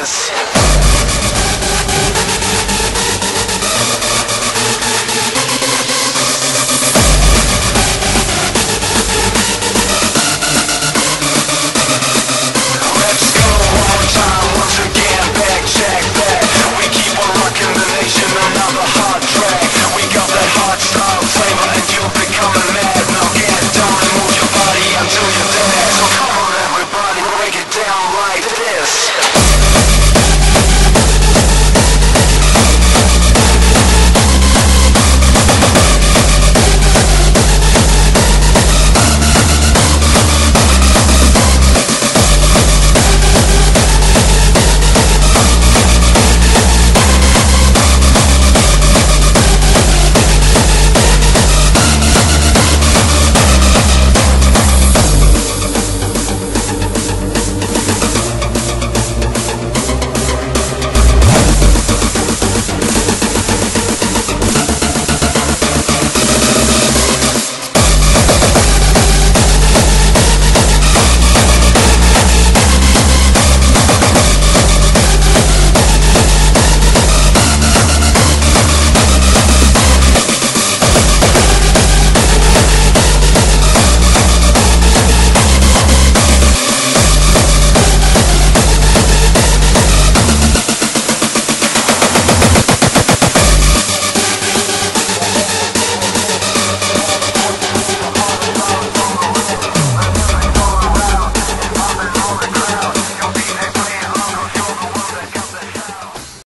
this.